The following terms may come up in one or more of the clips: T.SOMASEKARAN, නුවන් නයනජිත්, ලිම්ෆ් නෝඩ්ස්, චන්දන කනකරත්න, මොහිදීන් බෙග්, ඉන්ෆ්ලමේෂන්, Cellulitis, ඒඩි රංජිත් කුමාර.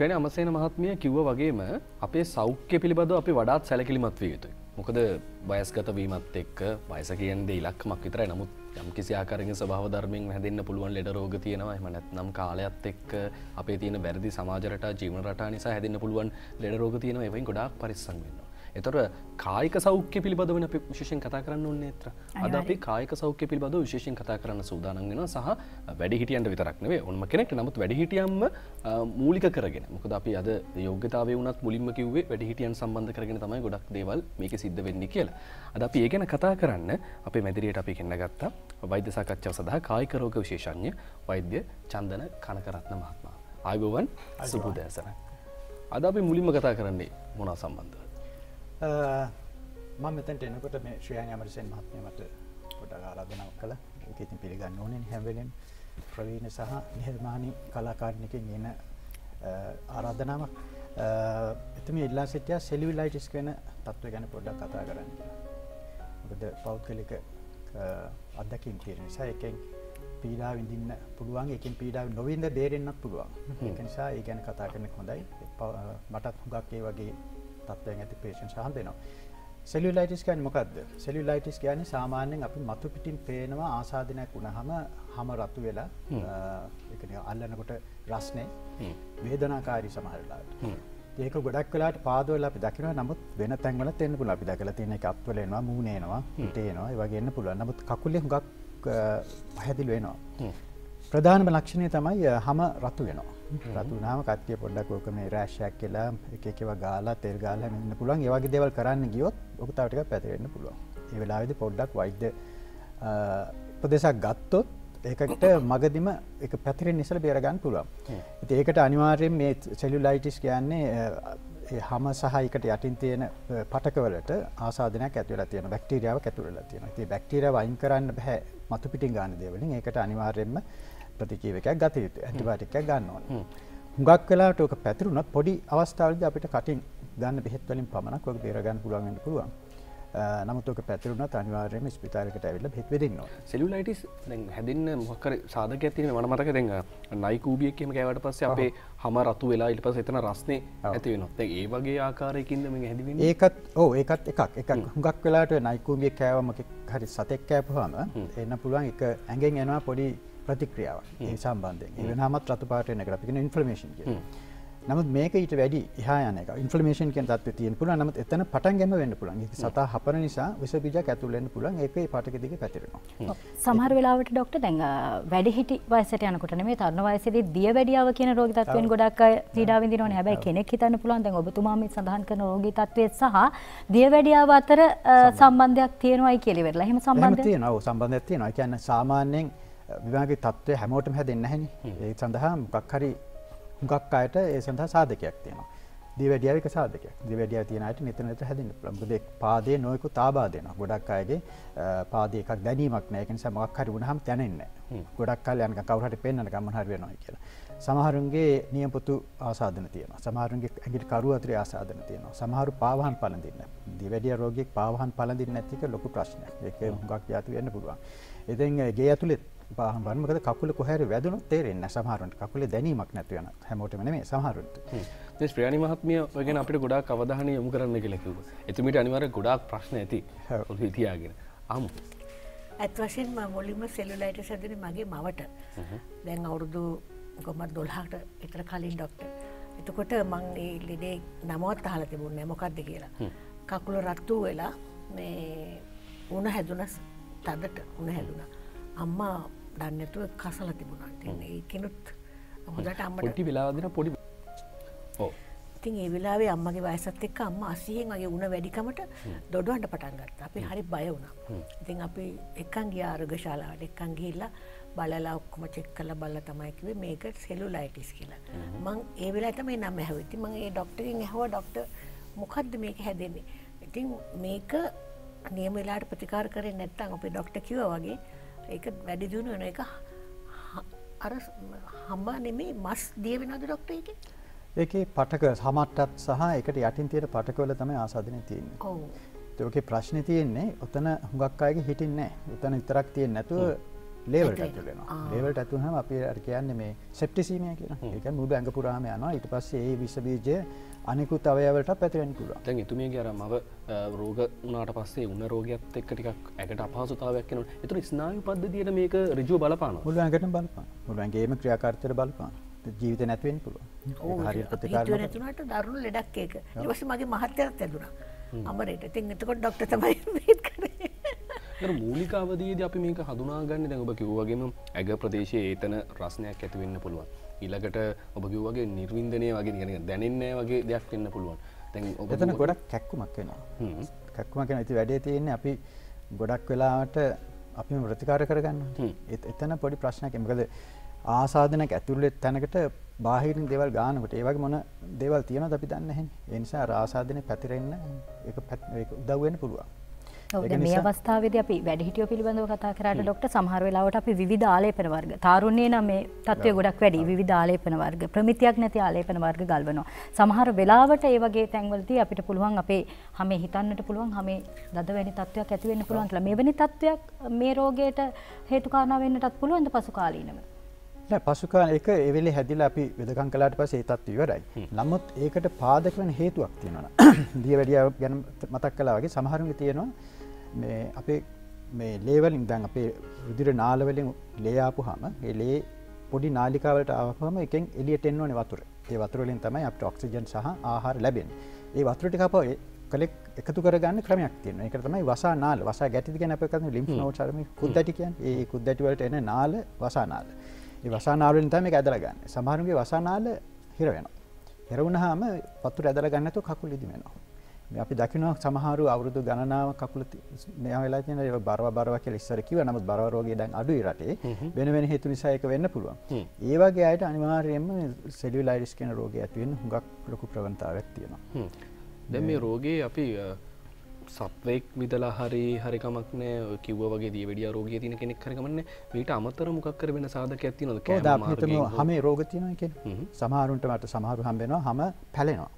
ශ්‍රේණි අමසේන මහත්මිය කිව්වා වගේම අපේ සෞඛ්‍ය පිළිබඳව අපි වඩාත් සැලකිලිමත් විය යුතුයි. මොකද වයස්ගත වීමත් එක්ක වයස කියන දේ ඉලක්කමක් විතරයි. නමුත් යම්කිසි ආකාරයකින් ස්වභාව ධර්මයෙන් හැදෙන්න පුළුවන් ලෙඩ රෝග තියෙනවා. එහෙම නැත්නම් කාලයත් එක්ක අපේ තියෙන වැරදි සමාජ රටා ජීවන රටා නිසා හැදෙන්න පුළුවන් ලෙඩ රෝග තියෙනවා. ඒවෙන් ගොඩාක් පරිස්සම් වෙන්න ඕනේ. ඒතර කායික සෞඛ්‍ය පිළිබඳව අපි විශේෂයෙන් කතා කරන්න ඕනේ නේත්‍ර. අද අපි කායික සෞඛ්‍ය පිළිබඳව විශේෂයෙන් කතා කරන්න සූදානම් වෙනවා. සහ වැඩිහිටියන්ට විතරක් නෙවෙයි ඕනම කෙනෙක්ට. නමුත් වැඩිහිටියන්ම මූලික කරගෙන. මොකද අපි අද යෝග්‍යතාවයේ වුණත් මුලින්ම කිව්වේ වැඩිහිටියන් සම්බන්ධ කරගෙන තමයි ගොඩක් දේවල් මේක සිද්ධ වෙන්නේ කියලා. අද අපි ඒ ගැන කතා කරන්න අපේ මැදිරියට අපි ගෙනගත්තා වෛද්‍ය සාකච්ඡාව සඳහා කායික රෝග විශේෂඥ වෛද්‍ය චන්දන කනකරත්න මහත්මයා. ආයුබෝවන් සුබ දවසක්. අද අපි මුලින්ම කතා කරන්නේ මොනවා සම්බන්ධව? මම මෙතනට එනකොට මේ ශ්‍රියාන් යමරසෙන් මහත්මයා මට පොඩක් ආරාධනාවක් කළා. ඒක ඉතින් පිළිගන්න ඕනේ නේ හැම වෙලෙම. ප්‍රවීණ සහ නිහතමානී කලාකාරියකින් එන ආරාධනාවක්. එතුමිය ඉල්ලා සිටියා සෙලියුලයිටිස් කියන තත්ත්වය ගැන පොඩ්ඩක් කතා කරන්න කියලා. මොකද පෞද්ගලික අත්දැකීම් තියෙන නිසා එකෙන් පීඩාව විඳින්න පුළුවන්, එකෙන් පීඩාව නොවිඳ බේරෙන්නත් පුළුවන්. ඒක නිසා ඒ ගැන කතා කරන්න හොඳයි. මටත් හුඟක් ඒ වගේ තත්ත්වයන් ඇති patients හම්බෙනවා. සෙලියුලයිටිස් කියන්නේ මොකද්ද? සෙලියුලයිටිස් කියන්නේ සාමාන්‍යයෙන් අපි මතු පිටින් පේනවා ආසාදනයක් වුණාම හැම රතු වෙලා ඒක නිකන් අල්ලනකොට රස්නේ වේදනාකාරී සමහර වෙලාවට. ඒක ගොඩක් වෙලාට පාදවල අපි දකිනවා. නමුත් වෙන තැන්වලත් එන්න පුළුවන්. අපි දැකලා තියෙන එක අත්වල එනවා, මූණේ එනවා, හිතේ එනවා, ඒ වගේ එන්න පුළුවන්. නමුත් කකුලේ හුඟක් පැහැදිලි වෙනවා. ප්‍රධානම ලක්ෂණය තමයි හැම රතු වෙනවා. රතු වුණාම කට්ටිය පොඩ්ඩක් ඕක මේ රෑෂ් එකක් කියලා එක එක ඒවා ගාලා තෙල් ගාලා මෙන්න පුළුවන්. ඒ වගේ දේවල් කරන්න ගියොත් ඔක තව ටිකක් පැතිරෙන්න පුළුවන්. ඒ වෙලාවේදී පොඩ්ඩක් වෛද්‍ය උපදේශයක් ගත්තොත් ඒකට මගදිම ඒක පැතිරෙන්න ඉස්සෙල්ලා බේර ගන්න පුළුවන්. ඉතින් ඒකට අනිවාර්යයෙන් මේ සෙලියුලයිටිස් කියන්නේ ඒ හැම සහ එකට යටින් තියෙන පටකවලට ආසාදනයක් ඇති වෙලා තියෙනවා. බැක්ටීරියාවක් ඇති වෙලා තියෙනවා. ඉතින් බැක්ටීරියාව අයින් කරන්න බෑ මතු පිටින් ගන්න දේ වලින්. ඒකට අනිවාර්යයෙන්ම ප්‍රතිජීවකයක් ගත යුතුයි. ඇන්ටිබයොටික් එකක් ගන්න ඕනේ. හුඟක් වෙලාවට ඔක පැතිරුණොත් පොඩි අවස්ථාවලදී අපිට කටින් ගන්න බෙහෙත් වලින් පමණක් ඔක බේර ගන්න පුළුවන් වෙන්න පුළුවන්. නමුත් ඔක පැතිරුණත් අනිවාර්යයෙන්ම ස්පිතාලයකට ඇවිල්ලා බෙහෙත් වෙදින්න ඕනේ. සෙලියුලයිටිස් දැන් හැදෙන්න මොකක් හරි සාධකයක් තියෙනවා. මම මතක දැන් නයි කූබියක් එහෙම ගෑවට පස්සේ අපේ හැම රතු වෙලා ඊට පස්සේ එතන රස්නේ ඇති වෙනවා. දැන් ඒ වගේ ආකාරයකින්ද මේක හැදිවෙන්නේ? ඒකත් ඔව් ඒකත් එකක්. එකක් හුඟක් වෙලාවට නයි කූබියක් කෑවම හරි සතෙක් කෑපුවාම එන්න පුළුවන් එක ඇඟෙන් එනවා පොඩි ප්‍රතික්‍රියාවක්. ඒ සම්බන්ධයෙන්. ඒ වෙනමත් රතු පාට වෙන එකට අපි කියන ඉන්ෆ්ලමේෂන් කියලා. නමුත් මේක ඊට වැඩි එහා යන එක. ඉන්ෆ්ලමේෂන් කියන තත්ත්වය තියෙන පුළුවන්. නමුත් එතන පටන් ගැනීම වෙන්න පුළුවන්. ඒක සතා හපන නිසා විස බීජයක් ඇතුල් වෙන්න පුළුවන්. ඒකේ පාටක දිගේ පැතිරෙනවා. සමහර වෙලාවට ડોක්ටර් දැන් වැඩිහිටි වයසට යනකොට නෙමෙයි තරුණ වයසේදී දියවැඩියාව කියන රෝගී තත්ත්වයෙන් ගොඩක් අය පීඩා විඳිනවනේ. හැබැයි කෙනෙක් හිතන්න පුළුවන් දැන් ඔබතුමා මේ සඳහන් කරන රෝගී තත්ත්වයේ සහ දියවැඩියාව අතර සම්බන්ධයක් තියෙනවායි කියලා ඉවරලා. එහෙම සම්බන්ධයක් තියෙනවා. ඔව් සම්බන්ධයක් තියෙනවා. ඒ කියන්නේ සාමාන්‍යයෙන් විවාහකේ තත්ත්වය හැමෝටම හැදෙන්නේ නැහැනේ. ඒ සඳහා මොකක් හරි හුඟක් අයට ඒ සඳහා සාධකයක් තියෙනවා. දිවැඩියාව එක සාධකයක්. දිවැඩියාව තියෙන අයට නිතර නිතර හැදෙන්න පුළුවන්. මොකද ඒ පාදයේ නොයෙකුත් ආබාධ වෙනවා. ගොඩක් අයගේ පාදයේ එකක් දැනීමක් නැහැ. ඒක නිසා මොකක් හරි වුණාම දැනෙන්නේ නැහැ. ගොඩක් කාලේ යනකම් කවුරු හරි පෙන්නන ගමන් හරි වෙනවායි කියලා. සමහරුන්ගේ නියපොතු ආසාදන තියෙනවා. සමහරුන්ගේ ඇඟිලි කරු අතරේ ආසාදන තියෙනවා. සමහරු පාවහන් පළඳින්නේ නැහැ. දිවැඩියා රෝගියෙක් පාවහන් පළඳින්නේ නැති එක ලොකු ප්‍රශ්නයක්. ඒක හුඟක් යාතු වෙන්න පුළුවන්. ඉතින් ගේ ඇතුලේ පාහම් වන්න මොකද කකුල කොහරි වැදුනොත් තේරෙන්නේ නැහැ සමහරවිට. කකුලේ දැනීමක් නැතු වෙනවා. හැමෝටම නෙමෙයි සමහරවිට. මේ ශ්‍රියානි මහත්මිය ඔය ගැන අපිට ගොඩාක් අවධානය යොමු කරන්න කියලා කිව්වා. එතුමිට අනිවාර්යයෙන් ගොඩාක් ප්‍රශ්න ඇති. ඔක හිතියාගෙන. අහමු. අත් වශයෙන් මම මුලින්ම සෙලියුලයිටිස් හැදුනේ මගේ මවට. දැන් අවුරුදු කොහොමද 12කට විතර කලින් ડોක්ටර්. එතකොට මම ඒ ලෙඩේ නමවත් අහලා තිබුණේ නැහැ මොකද්ද කියලා. කකුල රතු වෙලා මේ උණ හැදුනා. තදට උණ හැදුනා. අම්මා දන්නේතුව කසලා තිබුණා. ඉතින් ඒකිනුත් හොඳට අම්මට පොඩි වෙලාව දෙන පොඩි. ඔව්. ඉතින් ඒ වෙලාවේ අම්මගේ වයසත් එක්ක අම්මා 80න් වගේ උණ වැඩිකමට දොඩවන්න පටන් ගත්තා. අපි හරි බය වුණා. ඉතින් අපි එක්කන් ගියා ආරෝග්‍ය ශාලාවට. එක්කන් ගිහිල්ලා බලලා ඔක්කොම චෙක් කරලා බලලා තමයි කිව්වේ මේක සෙලියුලයිටිස් කියලා. මං ඒ වෙලාවේ තමයි නම ඇහුවේ. ඉතින් මං ඒ ડોක්ටර්ගෙන් ඇහුවා ડોක්ටර් මොකද්ද මේක හැදෙන්නේ? ඉතින් මේක නියම වෙලාවට ප්‍රතිකාර කරේ නැත්නම් අපේ ડોක්ටර් කිව්වා වගේ ඒක වැඩි දියුණු වෙන එක අර හැම නෙමෙයි මස් දිය වෙනවද ડોක්ටර් ඒකේ? ඒකේ පටක හැමටත් සහ ඒකට යටින් තියෙන පටකවල තමයි ආසාදනය තියෙන්නේ. ඔව්. ඒකේ ප්‍රශ්නේ තියෙන්නේ ඔතන හුඟක් අයගේ හිටින්නේ නැහැ. ඔතන විතරක් තියෙන්නේ නැතුව Level tattoo लेना. Level tattoo हम अपने अर्कियाने में सेप्टिसी में किया. लेकिन मुझे अंगपुरा में आना इट पास ये विषय අනිකුත් අවයවලට පැතිරෙන්න පුළුවන්. දැන් එතුමිය කියලාම රෝග වුණාට පස්සේ වුණ රෝගියත් එක්ක ටිකක් ඇඟට අපහසුතාවයක් එනවනේ. ඒතර ස්නායු පද්ධතියට මේක ඍජුව බලපානවා. මුළු ඇඟටම බලපානවා. මුළු ඇඟේම ක්‍රියාකාරීත්වයට බලපානවා. ජීවිතේ නැති වෙන්න පුළුවන්. ඒක හරියට ප්‍රතිකාරයක්. ඒක නැතුණාට දරුණු ලෙඩක් ඒක. ඊට පස්සේ මගේ මහත්යරත් ඇදුණා. අමරේට. ඉතින් එතකොට ડોක්ටර් තමයි මේක කරේ. ඒතර මූලික අවධියේදී අපි මේක හඳුනාගන්නේ දැන් ඔබ කිව්වා වගේම ඇඟ ප්‍රදේශයේ ඒතන රසණයක් ඇති වෙන්න පුළුවන්. ඊළඟට ඔබ කිව්වා වගේ නිර්වින්දනය වගේ කියන්නේ දැනෙන්නේ වගේ දෙයක් වෙන්න පුළුවන්. දැන් ඔබ එතන ගොඩක් කැක්කුමක් වෙනවා. කැක්කුමක් වෙන ඉතින් වැඩේ තියෙන්නේ අපි ගොඩක් වෙලාවට අපිම ප්‍රතිකාර කරගන්නවා. එතන පොඩි ප්‍රශ්නයක් එන්නේ. මොකද ආසාදනයක් ඇතුළේ තැනකට බාහිරින් දේවල් ගන්නකොට ඒ වගේ මොන දේවල් තියෙනවද අපි දන්නේ නැහැ. ඒ නිසා ආසාදනේ පැතිරෙන්න ඒක උදව් වෙන්න පුළුවන්. මේ අවස්ථාවේදී අපි වැඩිහිටියෝ පිළිබඳව කතා කරාට ડોක්ටර් සමහර වෙලාවට අපි විවිධ ආලේපන වර්ග තාරුණ්‍යයේ නම් මේ තත්ත්වය ගොඩක් වැඩි විවිධ ආලේපන වර්ග ප්‍රමිතියක් නැති ආලේපන වර්ග ගල්වනවා සමහර වෙලාවට ඒ වගේ තැන්වලදී අපිට පුළුවන් අපේ හැමේ හිතන්නට පුළුවන් හැමේ දද වැනි තත්ත්වයක් ඇති වෙන්න පුළුවන් කියලා මේ වෙනි තත්ත්වයක් මේ රෝගයට හේතු කාරණා වෙන්නටත් පුළුවන්ද පසු කාලීනව නෑ පසු කාලේ ඒක ඒ වෙලේ හැදිලා අපි වෙදකම් කළාට පස්සේ ඒ තත්ත්වය ඉවරයි නමුත් ඒකට පාදක වෙන හේතුවක් තියෙනවා දිය වැඩියා ගැන මතක් කළා වගේ සමහරුන්ගේ තියෙනවා මේ අපේ මේ ලේවලින් දැන් අපේ රුධිර නාල වලින් ලේ ආපුවාම ඒ ලේ පොඩි නාලිකා වලට ආවම එකෙන් එළියට එන්න ඕනේ වතුර. ඒ වතුර වලින් තමයි අපිට ඔක්සිජන් සහ ආහාර ලැබෙන්නේ. ඒ වතුර ටික අපෝ කලෙක් එකතු කරගන්න ක්‍රමයක් තියෙනවා. ඒකට තමයි වසා නාල. වසා ගැටිද කියන්නේ අපි කියන්නේ ලිම්ෆ් නෝඩ්ස් අර මේ කුද්දැටි කියන්නේ. ඒ කුද්දැටි වලට එන නාල වසා නාල. ඒ වසා නාල වලින් තමයි මේක ඇදලා ගන්න. සමහරුන්ගේ වසා නාල හිර වෙනවා. හිර වුණාම වතුර ඇදලා ගන්න නැතුව කකුල ඉදිම වෙනවා. අපි දකිනවා සමහරව අවුරුදු ගණනාවක් කකුල මෙයා වෙලා තියෙන ඒ බරව කියලා ඉස්සර කිව්වා. නමුත් බරව රෝගය දැන් අඩුයි රටේ. වෙන වෙන හේතු නිසා ඒක වෙන්න පුළුවන්. ඒ වගේ අයට අනිවාර්යයෙන්ම සෙලියුලයිටිස් කියන රෝගය ඇති වෙන්න හුඟක් ලොකු ප්‍රවණතාවයක් තියෙනවා. දැන් මේ රෝගේ අපි සත්වෙක් විදලා හරි කමක් නැහැ කිව්වා වගේ දීවැඩියා රෝගිය තියෙන කෙනෙක් හරි කමක් නැහැ. මේකට අමතර මොකක් කර වෙන සාධකයක් තියෙනවද? කෑම මාර්ගයේ හැම රෝග තියෙනවා කියන්නේ. සමහරුන්ට මට සමහරු හම්බ වෙනවා හැම පැලෙනවා.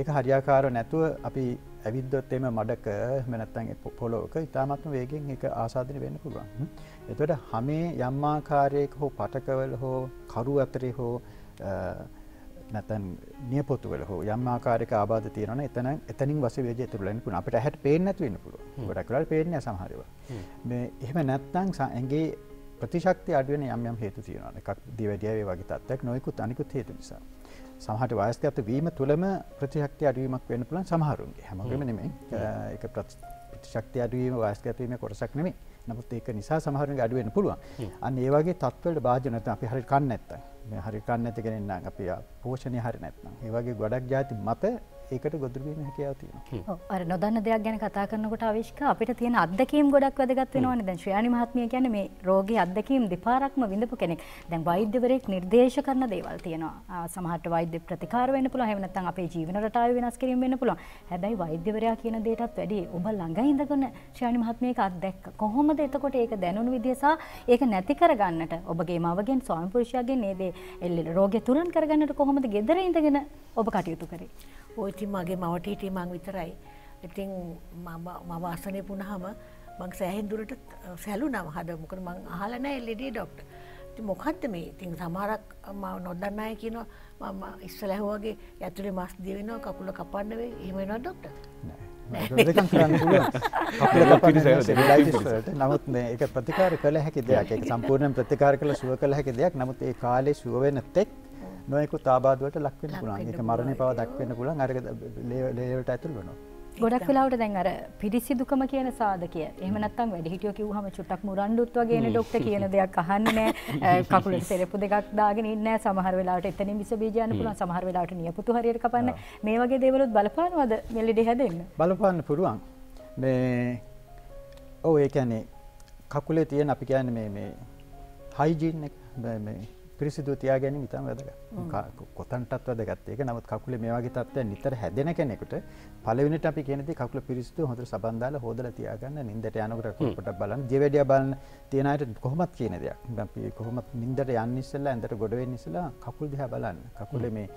ඒක හරියාකාරව නැතුව අපි ඇවිද්දොත් එimhe මඩක එහෙම නැත්නම් පොළොවක ඉතාමත්ම වේගෙන් ඒක ආසාදින වෙන්න පුළුවන්. එතකොට හැමේ යම් ආකාරයක හෝ පටකවල හෝ කරු අතරේ හෝ නැත්නම් නියපොතු වල හෝ යම් ආකාරයක ආබාධ තියෙනවනේ එතනින් වශවේජය ඉතුරු වෙන්න පුළුවන්. අපිට ඇහැට පේන්නේ නැති වෙන්න පුළුවන්. ගොඩක් වෙලාවට පේන්නේ නැහැ සමහර ඒවා. මේ එහෙම නැත්නම් ඇඟේ ප්‍රතිශක්තිය අඩු වෙන යම් හේතු තියෙනවා. එකක් දියවැඩියා වේ වගේ තත්ත්වයක් නොයෙකුත් අනිකුත් හේතු නිසා. සමහරට වයස්ගත වීම තුළම ප්‍රතිශක්තිය අඩුවීමක් වෙන්න පුළුවන් සමහරුන්ගේ. හැමෝගෙම නෙමෙයි. ඒක ප්‍රතිශක්තිය අඩුවීම වයස්ගත වීමේ කොටසක් නෙමෙයි. නමුත් ඒක නිසා සමහරුන්ගේ අඩු වෙන්න පුළුවන්. අන්න ඒ වගේ තත්ත්වවලට භාජන නැත්නම් අපි හරියට කන්නේ නැත්නම්. මේ හරියට කන්නේ නැති කෙනෙක් නම් අපි පෝෂණය හරිය නැත්නම්. ඒ වගේ ගොඩක් જાති මත ඒකට ගොදුරු වීම හැකියාව තියෙනවා. ඔව් අර නොදන්න දෙයක් ගැන කතා කරනකොට ආවිෂ්ක අපිට තියෙන අත්දැකීම් ගොඩක් වැදගත් වෙනවානේ. දැන් ශ්‍රේයානි මහත්මිය කියන්නේ මේ රෝගේ අත්දැකීම් දෙපාරක්ම විඳපු කෙනෙක්. දැන් වෛද්‍යවරයෙක් නිර්දේශ කරන දේවල් තියෙනවා. සමහරට වෛද්‍ය ප්‍රතිකාර වෙන්න පුළුවන්. එහෙම නැත්නම් අපේ ජීවන රටාව වෙනස් කිරීම වෙන්න පුළුවන්. හැබැයි වෛද්‍යවරයා කියන දේටත් වැඩි ඔබ ළඟ ඉඳගෙන ශ්‍රේයානි මහත්මියක අත්දැක්ක. කොහොමද එතකොට ඒක දැනුණු විදිය සහ ඒක නැති කරගන්නට ඔබගේ මවගෙන් ස්වාමි පුරුෂයාගෙන් මේ දේ රෝගේ තුරන් කරගන්නට කොහොමද ගෙදර ඉඳගෙන ඔබ කටයුතු කරේ? ඔය ඉතින් මගේ මවට හිටියේ මං විතරයි. ඉතින් මම ආසනේ වුණාම මං සෑහෙන දුරට සැලුණා. හද මොකද මං අහලා නැහැ ලෙඩේ ડોක්ටර්. ඉතින් මොකද්ද මේ? ඉතින් සමහරක් මම නොදන්න අය කියනවා මම ඉස්සලා ඇහුවාගේ ඇතුලේ මාස් දිය වෙනවා කකුල කපන්න වෙයි. එහෙම වෙනවද ડોක්ටර්? නෑ. දෙකක් කරන්න පුළුවන්. කකුල කපන්න සෙලියුලයිටිස් වලට. නමුත් මේ ඒක ප්‍රතිකාර කළ හැකි දෙයක්. ඒක සම්පූර්ණයෙන් ප්‍රතිකාර කළ සුව කළ හැකි දෙයක්. නමුත් ඒ කාලේ සුව වෙන තෙක් නොයෙකුත් ආබාධ වලට ලක් වෙන්න පුළුවන්. ඒක මරණය පවා දක් වෙන්න පුළුවන්. අර ලේවලට ඇතුල් වෙනවා. ගොඩක් වෙලාවට දැන් අර පිරිසිදුකම කියන සාධකය. එහෙම නැත්නම් වැඩිහිටියෝ කිව්වහම චුට්ටක් මුරණ්ඩුත් වගේ නේ ડોක්ටර් කියන දෙයක් අහන්නේ නැහැ. කකුලට සෙරෙප්පු දෙකක් දාගෙන ඉන්නේ නැහැ. සමහර වෙලාවට එතනින් විස බීජ යන්න පුළුවන්. සමහර වෙලාවට නියපොතු හරියට කපන්නේ. මේ වගේ දේවලුත් බලපානවද මෙලෙඩේ හැදෙන්න? බලපාන්න පුළුවන්. මේ ඔව් ඒ කියන්නේ කකුලේ තියෙන අපි කියන්නේ මේ හයිජීන් එක මේ පිරිසිදු තියාගැනීම ඉතාම වැදගත්. කොතනටත් වැදගත් ඒක. නමුත් කකුලේ මේ වගේ තත්ත්වයන් නිතර හැදෙන කෙනෙකුට පළවෙනිට අපි කියන දේ කකුල පිරිසිදු හොඳට සබන් දාලා හොදලා තියාගන්න. නිින්දට යනකොට පොඩක් බලන්න. දියවැඩියා බලන්න තියන අයට කොහොමත් කියන දෙයක්. අපි කොහොමත් නිින්දට යන්න ඉස්සෙල්ලා ඇඳට ගොඩ වෙන්න ඉස්සෙල්ලා කකුල් දිහා බලන්න. කකුලේ මේ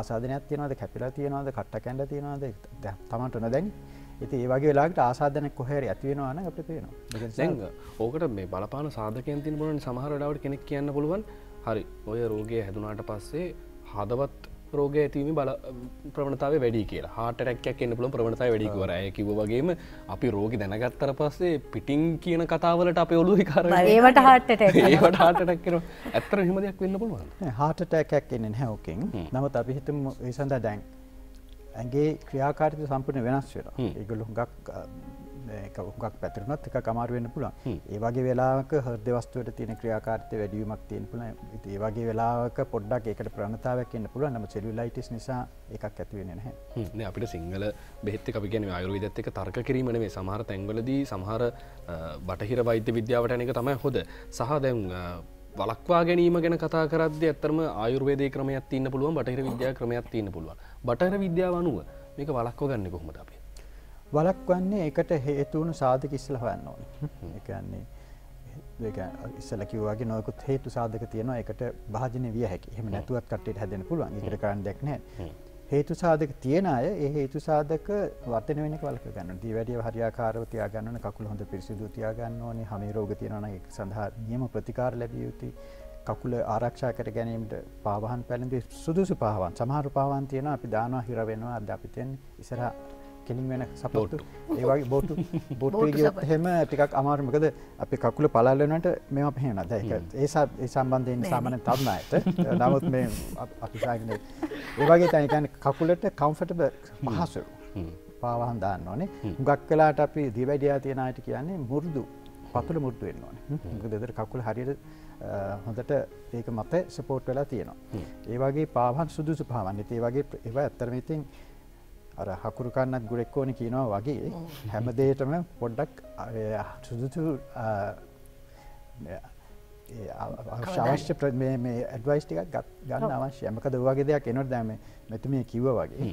ආසාදනයක් තියනවද? කැපිලා තියනවද? කට්ට කැඳලා තියනවද? තමන්ට නොදැනි. ඉතින් ඒ වගේ වෙලාවකට ආසාදනයක් කොහේ හරි ඇති වෙනවා නම් අපිට පේනවා. දැන් ඕකට මේ බලපාන සාධකයන් තියෙන මොනවානේ සමහර වෙලාවට කෙනෙක් කියන්න පුළුවන් හරි ඔය රෝගය හැදුනාට පස්සේ හදවත් රෝගය ඇතිවීමේ බල ප්‍රවණතාවය වැඩි කියලා. heart attack එකක් එන්න පුළුවන් ප්‍රවණතාවය වැඩි කියලා. අය කිව්වා වගේම අපි රෝගී දැනගත්තට පස්සේ පිටින් කියන කතාවලට අපේ ඔළුව විකාර වෙනවා. ඒවට heart attack එනවා. ඒවට heart attack එනවා. ඇත්තටම එහෙම දෙයක් වෙන්න පුළුවන්. නෑ heart attack එකක් එන්නේ නැහැ ඕකෙන්. නමුත් අපි හිතමු ඒ සඳහා දැන් ඇගේ ක්‍රියාකාරීත්වය සම්පූර්ණ වෙනස් වෙනවා. ඒගොල්ලෝ හුඟක් පැතිරුණත් එකක් අමාරු වෙන්න පුළුවන්. ඒ වගේ වෙලාවක හෘද වස්තුවේ තියෙන ක්‍රියාකාරීත්වය වැඩි වීමක් තියෙන්න පුළුවන්. ඒ වගේ වෙලාවක පොඩ්ඩක් ඒකට ප්‍රවණතාවයක් එන්න පුළුවන්. නමුත් සෙලියුලයිටිස් නිසා එකක් ඇති වෙන්නේ නැහැ. නේ අපිට සිංහල බෙහෙත් එක අපි කියන්නේ ආයුර්වේදයේත් එක තර්ක කිරීම නෙමෙයි. සමහර තැන්වලදී සමහර බටහිර වෛද්‍ය විද්‍යාවට යන එක තමයි හොඳ. සහ දැන් වලක්වා ගැනීම ගැන කතා කරද්දී ඇත්තටම ආයුර්වේදයේ ක්‍රමයක් තියෙන්න පුළුවන් බටහිර විද්‍යා ක්‍රමයක් තියෙන්න පුළුවන්. බටහිර විද්‍යාව අනුව මේක වලක්ව ගන්න කොහොමද අපි? වලක්වන්නේ ඒකට හේතු වුණු සාධක ඉස්සලා හොයන්න ඕනේ. ඒ කියන්නේ මේක ඉස්සලා කිව්වාගේ නොයෙකුත් හේතු සාධක තියෙනවා. ඒකට භාජනය විය හැකියි. එහෙම නැතුවත් කට්ටියට හැදෙන්න පුළුවන්. ඒකට කාරණා දෙයක් නැහැ. හේතු සාධක තියෙන අය ඒ හේතු සාධක වර්ධනය වෙන එක වලක්ව ගන්න ඕනේ. දියවැඩිය හරියාකාරව තියා ගන්න ඕනේ. කකුල හොඳ පිරිසිදුව තියා ගන්න ඕනේ. හමේ රෝග තියෙනවා නම් ඒක සඳහා නියම ප්‍රතිකාර ලැබිය යුතුයි. කකුල ආරක්ෂා කර ගැනීමට පාවහන් පැළඳි සුදුසු පාවහන්. සමහර පාවහන් තියෙනවා අපි දානවා හිර වෙනවා. අද අපි තියන්නේ ඉස්සරහා කෙලින් වෙන සපෝට්. ඒ වගේ බෝට් එකත් එහෙම ටිකක් අමාරු. මොකද අපි කකුල පළල් වෙනාට මේවා අපි හේනවා. දැන් ඒ සම්බන්ධයෙන් සාමාන්‍ය තරුණයෙක්ට නමුත් මේ අපි සාගනේ ඒ වගේ තමයි කියන්නේ කකුලට කම්ෆර්ටබල් මහසරු. පාවහන් දාන්න ඕනේ. හුඟක් වෙලාවට අපි දිවැඩියා තියන අයට කියන්නේ මුරුදු පතුල මුරුදු වෙන්න ඕනේ. මොකද ඒතර කකුල හරියට හොඳට ඒක මත සපෝට් වෙලා තියෙනවා. ඒ වගේ පාවහන් සුදුසු පාවහන්. ඒ වගේ ඒවා ඇත්තටම ඉතින් අර හකුරු කන්නක් ගුරෙක් ඕනේ කියනවා වගේ හැම දෙයකටම පොඩ්ඩක් සුදුසු අවශ්‍ය මේ ඇඩ්වයිස් ටිකක් ගන්න අවශ්‍යයි. මොකද ඔය වගේ දෙයක් එනකොට දැන් මේ මෙතුමිය කිව්වා වගේ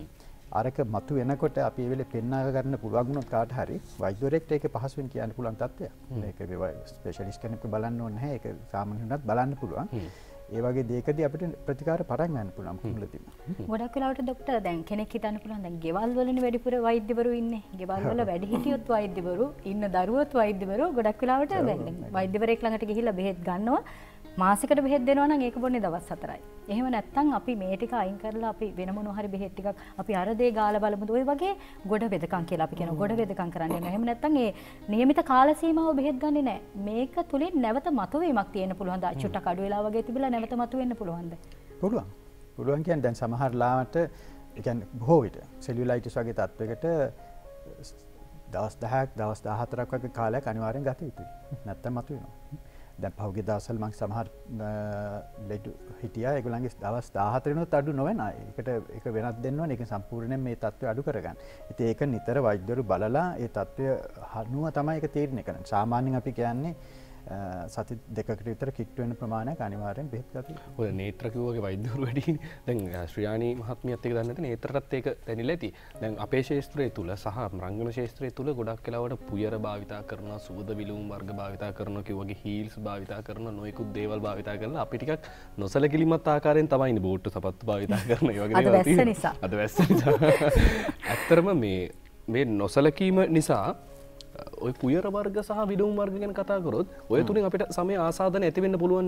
අරක මතු වෙනකොට අපි ඒ වෙලේ පෙන්නා ගන්න පුළුවන් වුණොත් කාට හරි වෛද්‍යවරයෙක්ට ඒක පහසුවෙන් කියන්න පුළුවන් තත්ත්වයක්. මේක මේ ස්පෙෂලිස්ට් කෙනෙක්ට බලන්න ඕනේ නැහැ. ඒක සාමාන්‍ය උනත් බලන්න පුළුවන්. ඒ වගේ දෙයකදී අපිට ප්‍රතිකාර පටන් ගන්න පුළුවන් කුල තියෙනවා. ගොඩක් වෙලාවට ડોක්ටර් දැන් කෙනෙක් හිතන්න පුළුවන් දැන් ගෙවල් වලනේ වැඩිපුර වෛද්‍යවරු ඉන්නේ. ගෙවල් වල වැඩි හිටියොත් වෛද්‍යවරු, ඉන්න දරුවොත් වෛද්‍යවරු ගොඩක් වෙලාවට දැන් වෛද්‍යවරයෙක් ළඟට ගිහිල්ලා බෙහෙත් ගන්නවා. මාසිකට බෙහෙත් දෙනවා නම් ඒක බොන්නේ දවස් 4යි. එහෙම නැත්නම් අපි මේ ටික අයින් කරලා අපි වෙන මොනවා හරි බෙහෙත් ටිකක් අපි අර දේ ගාලා බලමුද ඔය වගේ ගොඩ වෙදකම් කියලා අපි කියනවා. ගොඩ වෙදකම් කරන්නේ නැහැ. එහෙම නැත්නම් ඒ નિયમિત කාල සීමාව බෙහෙත් ගන්නේ නැහැ. මේක තුලින් නැවත මතුවීමක් තියෙන්න පුළුවන්. දාචුට්ට කඩු වෙලා වගේ තිබිලා නැවත මතුවෙන්න පුළුවන්ද? පුළුවන්. පුළුවන් කියන්නේ දැන් සමහර ලාවට ඒ කියන්නේ බොහෝ විට සෙලියුලයිටිස් වගේ තත්වයකට දවස් 10ක් දවස් 14ක් වගේ කාලයක් අනිවාර්යෙන් ගත යුතුයි. නැත්තම් මතුවෙනවා. දැන් පහුගිය දවස්වල මම සමහර ලෙඩ හිටියා. ඒගොල්ලන්ගේ දවස් 14 වෙනොත් අඩු නොවන අය. ඒකට ඒක වෙනස් දෙන්න ඕනේ. ඒක සම්පූර්ණයෙන් මේ තත්ත්වය අඩු කරගන්න. ඉතින් ඒක නිතර වෛද්‍යවරු බලලා ඒ තත්ත්වය හනුව තමයි ඒක තීරණය කරන්නේ. සාමාන්‍යයෙන් අපි කියන්නේ සති දෙකකට විතර කිට්ටු වෙන ප්‍රමාණයක් අනිවාර්යෙන් බෙහෙත් ගන්න. ඔය නේත්‍ර කිව්වගේ වෛද්‍යවරු වැඩි. දැන් ශ්‍රියානි මහත්මියත් එක දන්නේ නැති නේත්‍රටත් ඒක දැනෙලා ඇති. දැන් අපේ ශාස්ත්‍රයේ තුල සහ රංගන ශාස්ත්‍රයේ තුල ගොඩක් වෙලාවට පුයර භාවිතා කරනවා, සුබද විලුම් වර්ග භාවිතා කරනවා, කිව්වගේ හීල්ස් භාවිතා කරනවා, නොයෙකුත් දේවල් භාවිතා කරලා අපි ටිකක් නොසලකිලිමත් ආකාරයෙන් තමයි ඉන්නේ බෝට්ටු සපත්තු භාවිතා කරන ඒ වගේ දේවල්. අද වැස්ස නිසා. ඇත්තරම මේ නොසලකීම නිසා ඔය පුයර වර්ග සහ විදුම් වර්ග ගැන කතා කරොත් ඔය තුලින් අපිට සමේ ආසාදන ඇති වෙන්න පුළුවන්.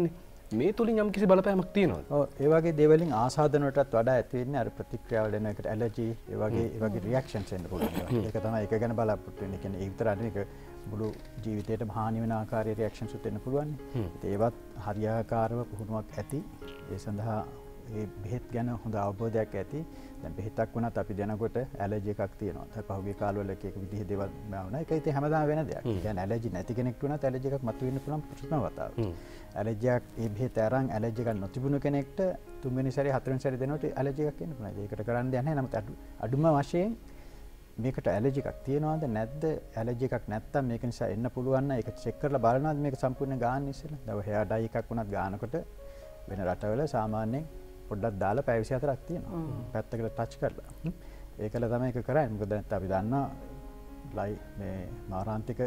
මේ තුලින් යම්කිසි බලපෑමක් තියෙනවද? ඔව් ඒ වගේ දේවලින් ආසාදන වලටත් වඩා ඇති වෙන්නේ අර ප්‍රතික්‍රියාවල එන එකට ඇලර්ජි ඒ වගේ රියැක්ෂන්ස් එන්න පුළුවන්. ඒක තමයි ඒක ගැන බලාපොරොත්තු වෙන්නේ. කියන්නේ ඒ විතරක් නෙවෙයි ඒක මුළු ජීවිතේටම හානි වෙන ආකාරයේ රියැක්ෂන්ස් උත් එන්න පුළුවන්. ඒවත් හරියාකාරව පුහුණුවක් ඇති ඒ සඳහා ඒ බෙහෙත් ගැන හොඳ අවබෝධයක් ඇති. දැන් බෙහෙතක් වුණත් අපි දෙනකොට ඇලර්ජි එකක් තියෙනවා. දැන් පහුගිය කාලවල එක විදිහේ දේවල් වුණා. ඒක ඉතින් හැමදාම වෙන දෙයක්. කියන්නේ ඇලර්ජි නැති කෙනෙක් වුණත් ඇලර්ජි එකක් මතුවෙන්න පුළුවන් ප්‍රශ්න වතාවක්. ඇලර්ජියක් ඒ බෙහෙත අරන් ඇලර්ජි එකක් නොතිබුණු කෙනෙක්ට තුන්වෙනි සැරේ හතරවෙනි සැරේ දෙනකොට ඇලර්ජි එකක් එන්න පුළුවන්. ඒකට කරන්න දෙයක් නැහැ. නමුත් අඩුම වශයෙන් මේකට ඇලර්ජි එකක් තියෙනවද නැද්ද? ඇලර්ජි එකක් නැත්තම් මේක නිසා එන්න පුළුවන් නම් ඒක චෙක් කරලා බලනවාද මේක සම්පූර්ණ ගාන්න ඉස්සෙල්ලා? දව හෙයා ඩයි එකක් වුණත් ගානකොට වෙන රටවල සාමාන්‍යයෙන් පොඩ්ඩක් දාලා පැය 24ක් තියෙනවා. පැත්තකට ටච් කරලා. ඒකල තමයි ඒක කරන්නේ. මොකද දැන් අපි දන්නවා ලයි මේ මාරාන්තික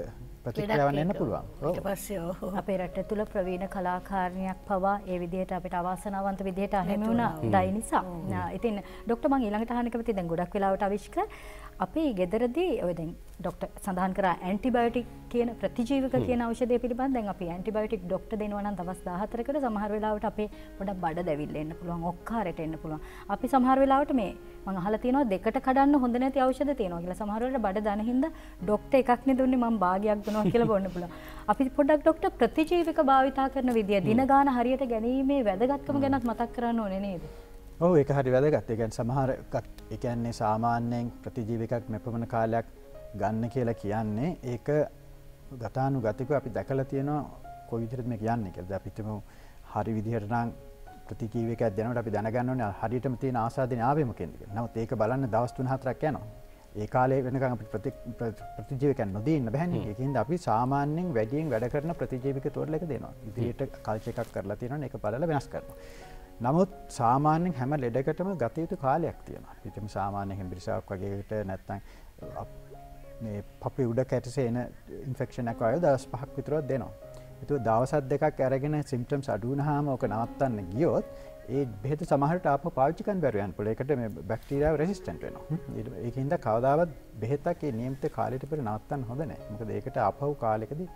ප්‍රතික්‍රියාවක් එන්න පුළුවන්. ඔව්. ඊට පස්සේ ඔව් අපේ රට තුල ප්‍රවීණ කලාකාරණියක් පවා ඒ විදිහට අපිට අවාසනාවන්ත විදිහට හැම වුණා. ඩයි නිසා. ඉතින් ડોක්ටර් මම ඊළඟට අහන්න කැමතියි දැන් ගොඩක් වෙලාවට අවිෂ්කර අපේ ගෙදරදී ඔය දැන් ડોක්ටර් සඳහන් කරා ඇන්ටිබයොටික් කියන ප්‍රතිජීවක කියන ඖෂධය පිළිබඳ දැන් අපි ඇන්ටිබයොටික් ડોක්ටර් දෙනවා නම් දවස් 14කට සමහර වෙලාවට අපේ පොඩක් බඩ දැවිල්ල එන්න පුළුවන්, ඔක්කාරයට එන්න පුළුවන්. අපි සමහර වෙලාවට මේ මම අහලා තියෙනවා දෙකට කඩන්න හොඳ නැති ඖෂධ තියෙනවා කියලා. සමහර වෙලාවට බඩ දන හින්දා ડોක්ටර් එකක් නේ දුන්නේ මම භාගයක් දුනවා කියලා වොන්න පුළුවන්. අපි පොඩක් ડોක්ටර් ප්‍රතිජීවක භාවිතා කරන විදිය දින ගාන හරියට ගැනීමේ වැදගත්කම ගැනත් මතක් කරන්න ඕනේ නේද? ඔව් ඒක හරිය වැදගත්. ඒ කියන්නේ සමහර එකක් ඒ කියන්නේ සාමාන්‍යයෙන් ප්‍රතිජීවකයක් මෙපමණ කාලයක් ගන්න කියලා කියන්නේ ඒක ගතානුගතිකව අපි දැකලා තියෙනවා කොයි විදිහටද මේ කියන්නේ කියලා. අපි හිතමු හරි විදිහට නම් ප්‍රතිජීවකයක් දෙනකොට අපි දැනගන්න ඕනේ හරියටම තියෙන ආසාදනය ආවේ මොකෙන්ද කියලා. නමුත් ඒක බලන්න දවස් 3-4ක් යනවා. ඒ කාලේ වෙනකන් අපිට ප්‍රතිජීවක නොදී ඉන්න බැහැ නේද? ඒකින්ද අපි සාමාන්‍යයෙන් වැඩියෙන් වැඩ කරන ප්‍රතිජීවක තෝරලා එක දෙනවා. ඉදිරියට කල්චර් එකක් කරලා තියෙනවනේ ඒක බලලා වෙනස් කරනවා. නමුත් සාමාන්‍යයෙන් හැම ලෙඩකටම ගත යුතු කාලයක් තියෙනවා. ඉතින් සාමාන්‍යයෙන් හෙම්බිරිසාවක් වගේකට නැත්තම් මේ පපුවේ උඩ කැටසේ එන ඉන්ෆෙක්ෂන් එකක් වගේ දවස් 5ක් විතරක් දෙනවා. ඒතුව දවස් 2ක් අරගෙන සිම්ප්ටම්ස් අඩු වුණාම ඕක නවත්තන්න ගියොත් ඒ බෙහෙත සමහරට ආපහු පාවිච්චි කරන්න බැරුව යන පොළ. ඒකට මේ බැක්ටීරියාව රෙසිස්ටන්ට් වෙනවා. ඒකින්ද කවදාවත් බෙහෙතක් ඒ නියමිත කාලයට පෙර නවත්තන්න හොඳ නැහැ. මොකද ඒකට ආපහු කාලෙකදී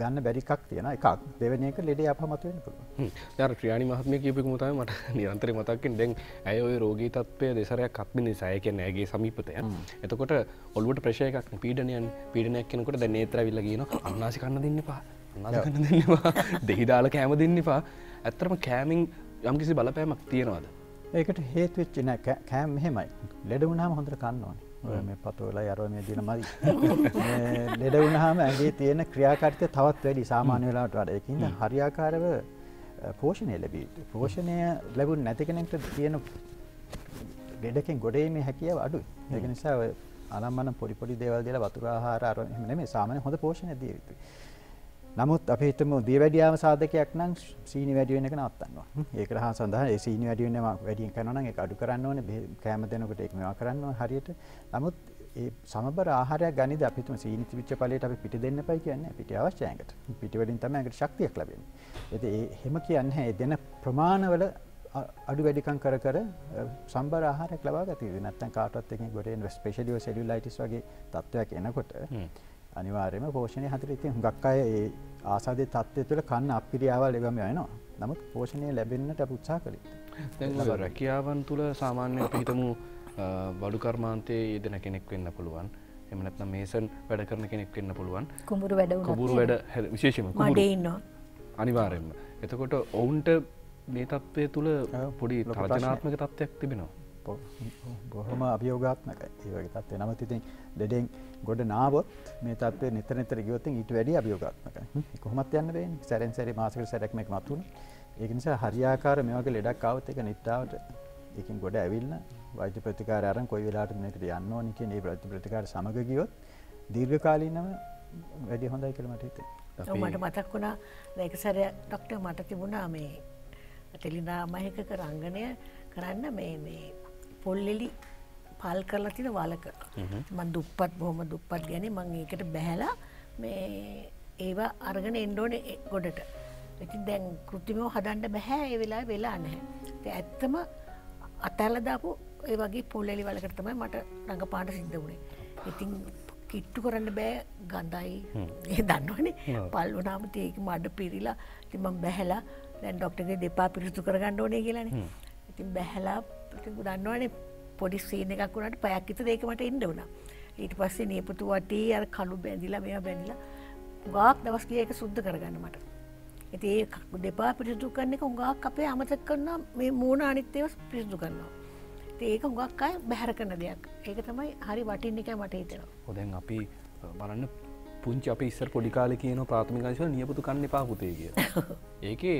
ගන්න බැරි එකක් තියෙනවා. එකක් දෙවෙනි එක ලෙඩේ ආපහු මතුවෙන්න පුළුවන්. දැන් ක්‍රියාණි මහත්මිය කියපු එකම තමයි මට නිරන්තරයෙන් මතක් වෙන්නේ. දැන් ඇය ওই රෝගී තත්ත්වය දෙසරයක් අත්මින් නිසා. ඒ කියන්නේ ඇගේ සමීපතය. එතකොට ඔළුවට ප්‍රෙෂර් එකක් නේ පීඩනයන්නේ. පීඩනයක් කෙනෙකුට දැන් නේත්‍රාවිල්ලා කියනවා අන්නාසි කන්න දෙන්න එපා. අන්නාසි කන්න දෙන්න එපා. දෙහි දාලා කෑම දෙන්න එපා. ඇත්තටම කෑමෙන් යම් කිසි බලපෑමක් තියනවාද? ඒකට හේතු වෙච්ච නෑ කෑම මෙහෙමයි. ලෙඩ වුණාම හොඳට කන්න ඕනේ. මේ පතෝලයි අරව මේ දින මදි. ලෙඩ වුණාම ඇඟේ තියෙන ක්‍රියාකාරීත්වය තවත් වැඩි සාමාන්‍ය වෙලාවට වඩා. ඒකින්ද හරියාකාරව පෝෂණය ලැබී යුතුයි. පෝෂණය ලැබුණ නැති කෙනෙක්ට තියෙන ලෙඩකින් ගොඩේීමේ හැකියාව අඩුයි. ඒක නිසා අනම්මනම් පොඩි පොඩි දේවල් දාලා වතුර ආහාර අරව එහෙම නෙමෙයි සාමාන්‍ය හොඳ පෝෂණය දිය යුතුයි. නමුත් අපි හිතමු දිය වැඩියාම සාධකයක් නම් සීනි වැඩි වෙන එක නවත්තනවා. ඒකට හා සඳහන් ඒ සීනි වැඩි වෙනවා වැඩියෙන් කරනවා නම් ඒක අඩු කරන්න ඕනේ. කෑම දෙනකොට ඒක මෙවා කරන්න ඕනේ හරියට. නමුත් ඒ සමබර ආහාරයක් ගනිද්දී අපි හිතමු සීනි තිබිච්ච ඵලයට අපි පිටි දෙන්න එපයි කියන්නේ. පිටි අවශ්‍ය ඇඟට. පිටි වලින් තමයි ඇඟට ශක්තියක් ලැබෙන්නේ. ඒත් ඒ හැම කියන්නේ ඒ දෙන ප්‍රමාණවල අඩු වැඩිකම් කර සම්බර ආහාරයක් ලබා ගත යුතුයි. නැත්නම් කාටවත් එකකින් ගොඩ එන ස්පෙෂලි ඔය සෙලියුලයිටිස් වගේ තත්ත්වයක් එනකොට අනිවාර්යයෙන්ම පෝෂණය හතරේ තියෙන හුඟක් අය ඒ ආසාදේ තත්ත්වය තුළ කන්න අපිරියාවල් ඒවා මේ වෙනවා. නමුත් පෝෂණය ලැබෙන්නට අපි උත්සාහ කළ යුතුයි. දැන් ඔය රැකියාවන් තුළ සාමාන්‍යයෙන් අපි හිතමු බඩු කර්මාන්තයේ යෙදෙන කෙනෙක් වෙන්න පුළුවන්. එහෙම නැත්නම් මේසන් වැඩ කරන කෙනෙක් වෙන්න පුළුවන්. කුඹුරු වැඩ උනත් කුඹුරු වැඩ විශේෂයෙන්ම කුඹුරු වැඩේ ඉන්නවා. අනිවාර්යයෙන්ම. එතකොට ඔවුන්ට මේ තත්ත්වය තුළ පොඩි තර්ජනාත්මක තත්ත්වයක් තිබෙනවා. බොහොම අභියෝගාත්මකයි. ඒ වගේ තත්ත්වේ නම් ඉතින් දෙඩෙන් ගොඩ නාවොත් මේ තත්ත්වේ නිතර නිතර ගියොත් ඊට වැඩි අභියෝගාත්මකයි. කොහොමත් යන්න බෑනේ. සැරෙන් සැරේ මාසික සැරයක් මේක මතුනේ. ඒක නිසා හරියාකාර මේ වගේ ලෙඩක් ආවොත් ඒක නිට්ටාවට ඒකෙන් ගොඩ ඇවිල්ලා වෛද්‍ය ප්‍රතිකාර අරන් කොයි වෙලාවටද මේකට යන්න ඕනේ කියන ඒ ප්‍රතිකාර සමග ගියොත් දීර්ඝකාලීනව වැඩි හොඳයි කියලා මට හිතෙනවා. මට මතක් වුණා මේක සැරේ ડોක්ටර් මට තිබුණා මේ ටෙලිනා මහේක රංගනය කරන්න මේ පොල්ලෙලි පල් කරලා තියෙන වලක මම දුප්පත් බොහොම දුප්පත් ගන්නේ මම ඒකට බැහැලා මේ ඒවා අරගෙන එන්න ඕනේ ගොඩට. ඉතින් දැන් કૃතිමව හදන්න බෑ ඒ වෙලාවේ වෙලා නැහැ. ඉතින් ඇත්තම අතහැරලා දාපු ඒ වගේ පොල්ලෙලි වලකට තමයි මට රඟපාන සිද්ධ වුනේ. ඉතින් කිට්ටු කරන්න බෑ ගඳයි. ඒ දන්නවනේ. පල් වුණාම තේක මඩ පිරිලා ඉතින් මම බැහැලා දැන් ડોක්ටර්ගේ දෙපා පිරිසුදු කරගන්න ඕනේ කියලානේ. ඉතින් බැහැලා දන්නවනේ පොඩි සීන් එකක් වුණාට පැයක් විතර ඒක මට ඉන්න වුණා. ඊට පස්සේ නියපොතු වටේ අර කළු බැඳිලා මේවා බැඳිලා උගාක් දවස් ගියා ඒක සුද්ධ කරගන්න මට. ඉතින් ඒක දෙපා පිරිසිදු කරන එක උගාක් අපේ අමතක කරනවා මේ මූණ අනිත් ඒවා පිරිසිදු කරනවා. ඉතින් ඒක උගාක් අය බැහැර කරන දෙයක්. ඒක තමයි හරි වටින්නේ කියලා මට හිතෙනවා. ඔව් දැන් අපි බලන්න පුංචි අපි ඉස්සර පොඩි කාලේ කියන ප්‍රාථමික අංශවල නියපොතු කන්න එපා පුතේ කියලා. ඒකේ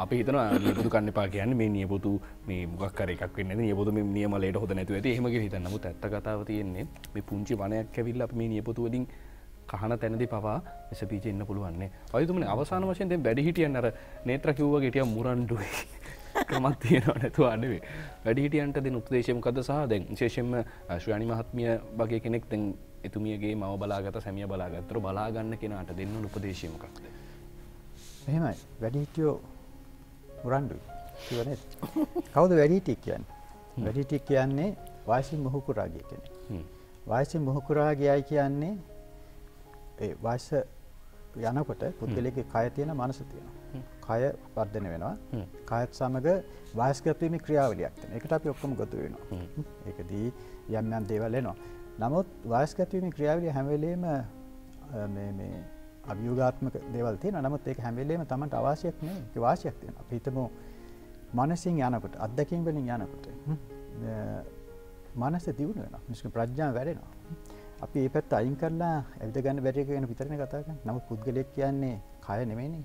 අපි හිතනවා නියපොතු කන්න එපා කියන්නේ මේ නියපොතු මේ මොකක් කර එකක් වෙන්නේ නැති නියපොතු මේ නියමලයට හොද නැතුව ඇති එහෙම කියලා හිතන. නමුත් ඇත්ත කතාව තියෙන්නේ මේ පුංචි වණයක් ඇවිල්ලා අපි මේ නියපොතු වලින් කහන තැනදී පවා විස බීජ ඉන්න පුළුවන් නේ. වයිතුමනේ අවසාන වශයෙන් දැන් වැඩි හිටියන් අර නේත්‍ර කිව්වගේ ටිකක් මුරණ්ඩුයි. ක්‍රමක් තියෙනව නැතුව නෙවෙයි. වැඩිහිටියන්ට දෙන උපදේශය මොකද්ද සහ දැන් විශේෂයෙන්ම ශ්‍රේණි මහත්මිය වගේ කෙනෙක් දැන් එතුමියගේ මව බලාගත්ත සැමියා බලාගත්තර බලා ගන්න කෙනාට දෙන්න උපදේශය මොකක්ද? එහෙමයි. වැඩිහිටියෝ මුරණ්ඩුයි. කියවනේ. කවුද වැඩිහිටිය කියන්නේ? වැඩිහිටිය කියන්නේ වාසිය මොහුකුරාගිය කෙනෙක්. වාසිය මොහුකුරාගියයි කියන්නේ ඒ වාස යනකොට පුද්ගලයාගේ කය තියෙන මනස තියෙනවා. කය වර්ධනය වෙනවා. කයත් සමග වායස්ගත වීමේ ක්‍රියාවලියක් තියෙනවා. ඒකට අපි ඔක්කොම ගොතු වෙනවා. ඒකදී යම් යම් දේවල් එනවා. නමුත් වායස්ගත වීමේ ක්‍රියාවලිය හැම වෙලේම මේ අභියෝගාත්මක දේවල් තියෙනවා. නමුත් ඒක හැම වෙලේම Tamanට අවශ්‍යයක් නෙවෙයි. ඒක වාසියක් තියෙනවා. අපි හිතමු මනසින් යනකොට අත්දැකීම් වලින් යනකොට මනස දියුණු වෙනවා. මිනිස්ගේ ප්‍රඥාව වැඩෙනවා. අපි මේ පැත්ත අයින් කරලා ඇවිද ගන්න බැරි එක ගැන විතරනේ කතා කරන්නේ. නමුත් පුද්ගලයෙක් කියන්නේ කය නෙමෙයිනේ.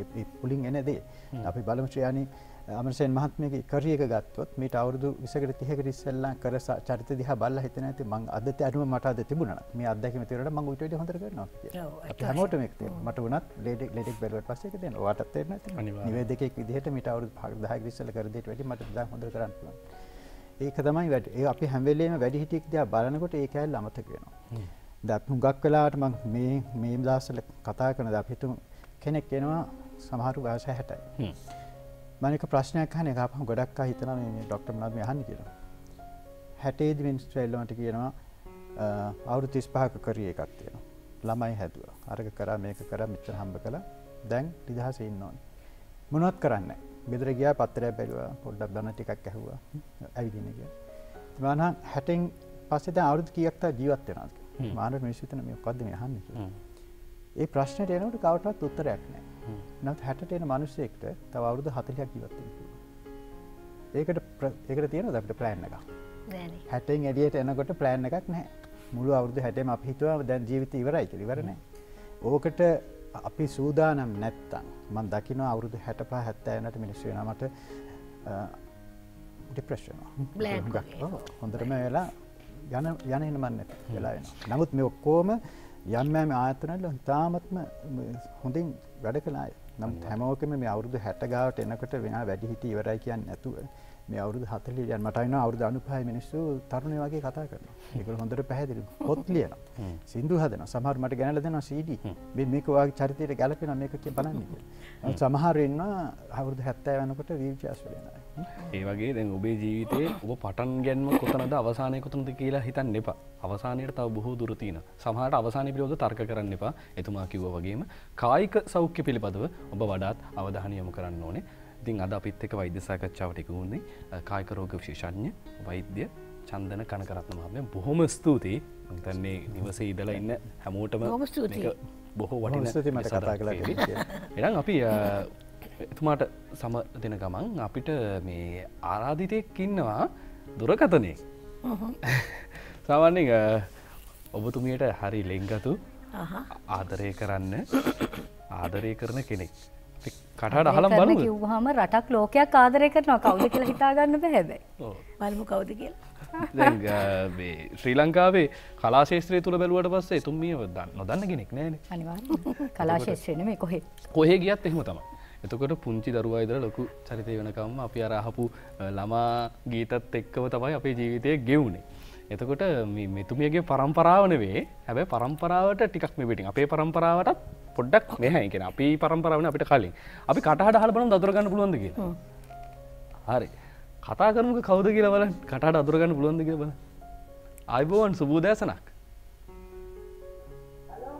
ඒ පුලින් එන දේ. අපි බලමු ශ්‍රේණි අමරසේන මහත්මියගේ කරිය එක ගත්තොත් මේට අවුරුදු 20කට 30කට ඉස්සෙල්ලා කර චරිත දිහා බලලා හිතන ඇති මං අද තැනුම මට අද තිබුණා නම් මේ අත්දැකීම තිරනට මං ඊට වඩා හොඳට කරනවා කියලා. අපි හැමෝටම එක තියෙනවා. මට වුණත් ලෙඩෙක් බැලුවට පස්සේ ඒක දෙනවා. ඔයාටත් තේරෙන්නේ නැතිනේ. නිවේදකෙක් විදිහට මේට අවුරුදු 10කට ඉස්සෙල්ලා කර දෙයට වැඩිය මට දැන් හොඳට කරන්න පුළුවන්. ඒක තමයි වැඩි. ඒ අපි හැම වෙලේම වැඩි හිටියෙක් දිහා බලනකොට ඒක ඇල්ල අමතක වෙනවා. දැන් අපි හුඟක් වෙලාවට මම මේ දවස්වල කතා කරන දැන් අපි හිතමු කෙනෙක් එනවා සමහරු වයස 60යි. මම එක ප්‍රශ්නයක් අහන එක අපහු ගොඩක් අය හිතනවා මේ ડોක්ටර් මනාත් මේ අහන්නේ කියලා. 60 දී මිනිස්ට්‍රේල්ලන්ට කියනවා අවුරුදු 35ක කරේ එකක් තියෙනවා. ළමයි හැදුවා. අරක කරා මේක කරා මෙච්චර හම්බ කළා. දැන් 2000 ඉන්නෝනේ. මොනවත් කරන්නේ නැහැ. ගෙදර ගියා පත්‍රයක් බැලුවා පොඩ්ඩක් බණ ටිකක් ඇහුවා ඇවිදින ගියා. ඉතින් මම 60න් පස්සේ දැන් අවුරුදු කීයක් තා ජීවත් වෙනවද කියලා. මානව මිනිස්සු හිතන මේ මොකද්ද මේ අහන්නේ කියලා. ඒ ප්‍රශ්නෙට එනකොට කවටවත් උත්තරයක් නැහැ. නමුත් 60ට එන මිනිස්සෙක්ට තව අවුරුදු 40ක් ජීවත් වෙන්න පුළුවන්. ඒකට තියෙනවද අපිට plan එකක්? නෑනේ. 60න් එළියට එනකොට plan එකක් නැහැ. මුළු අවුරුදු 60ම අපි හිතුවා දැන් ජීවිතේ ඉවරයි කියලා. ඉවර නැහැ. ඕකට අපි සූදානම් නැත්තම් මම දකින්න අවුරුදු 65 70 වෙනට මිනිස්සු වෙනවා මට ડિප්‍රෙෂන් වෙනවා. හොඳටම වෙලා යන එන මන් නැත වෙලා වෙනවා. නමුත් මේ ඔක්කොම යම් යම් ආයතනවල තාමත්ම හොඳින් වැඩ කළා. නමුත් හැමෝකම මේ අවුරුදු 60 ගාවට එනකොට වෙනා වැඩි හිටි ඉවරයි කියන්නේ නැතුව මේ අවුරුදු 40 යන මට වෙනවා අවුරුදු 95 මිනිස්සු තරුණයෝ වගේ කතා කරනවා. ඒගොල්ලෝ හොඳට පැහැදිලි පොත් ලියනවා. සින්දු හදනවා. සමහර මට ගණන්ලා දෙනවා CD. මේ මේක වාගේ චරිතයට ගැලපෙනවා මේක කිය බලන්න කියලා. සමහර ඉන්නවා අවුරුදු 70 වෙනකොට වීල්චයර්ස් වෙනවා. ඒ වගේ දැන් ඔබේ ජීවිතේ ඔබ පටන් ගන්නම කොතනද අවසානය කොතනද කියලා හිතන්න එපා. අවසානයට තව බොහෝ දුර තියෙනවා. සමහරට අවසානයේ පිළිබඳව තර්ක කරන්න එපා. එතුමා කිව්වා වගේම කායික සෞඛ්‍ය පිළිබඳව ඔබ වඩාත් අවධානය යොමු කරන්න ඕනේ. ඉතින් අද අපිත් එක්ක වෛද්‍ය සාකච්ඡාවට එකතු වුණේ කායික රෝග විශේෂඥ වෛද්‍ය චන්දන කනකරත්න මහත්මයා. බොහොම ස්තුතියි. මම හිතන්නේ නිවසේ ඉඳලා ඉන්න හැමෝටම බොහෝ වටිනා ස්තුතියි මට කතා කළා කියලා. එහෙනම් අපි එතුමාට සම දෙන ගමන් අපිට මේ ආරාධිතෙක් ඉන්නවා දුරකතනේ. සාමාන්‍යයෙන් ඔබතුමියට හරි ලෙන්ගතු ආදරය කරන්න ආදරය කරන කෙනෙක්. කටහඬ අහලම බලමු. කිව්වහම රටක් ලෝකයක් ආදරය කරනවා. කවුද කියලා හිතා ගන්න බෑ හැබැයි. බලමු කවුද කියලා. දැන් මේ ශ්‍රී ලංකාවේ කලා ශාස්ත්‍රය තුල බැලුවට පස්සේ එතුමියව නොදන්න කෙනෙක් නෑනේ. අනිවාර්යයෙන්ම. කලා ශාස්ත්‍රය නෙමෙයි කොහෙ. කොහෙ ගියත් එහෙම තමයි. එතකොට පුංචි දරුවා ඉදලා ලොකු චරිතය වෙනකම්ම අපි අර අහපු ළමා ගීතත් එක්කම තමයි අපේ ජීවිතය ගෙවුනේ. එතකොට මේ මෙතුමියගේ පරම්පරාව නෙවෙයි. හැබැයි පරම්පරාවට ටිකක් මේ පිටින් අපේ පරම්පරාවටත් පොඩ්ඩක් මෙහෙයි කියන අපි පරම්පරාවනේ අපිට කලින් අපි කටහඬ අහලා බලමු අඳුර ගන්න පුළුවන්ද කියලා. හරි. කතා කරමුක කවුද කියලා බලන්න. කටහඬ අඳුර ගන්න පුළුවන්ද කියලා බලන්න. ආයිබෝන් සුබෝදෑසනක්. හලෝ.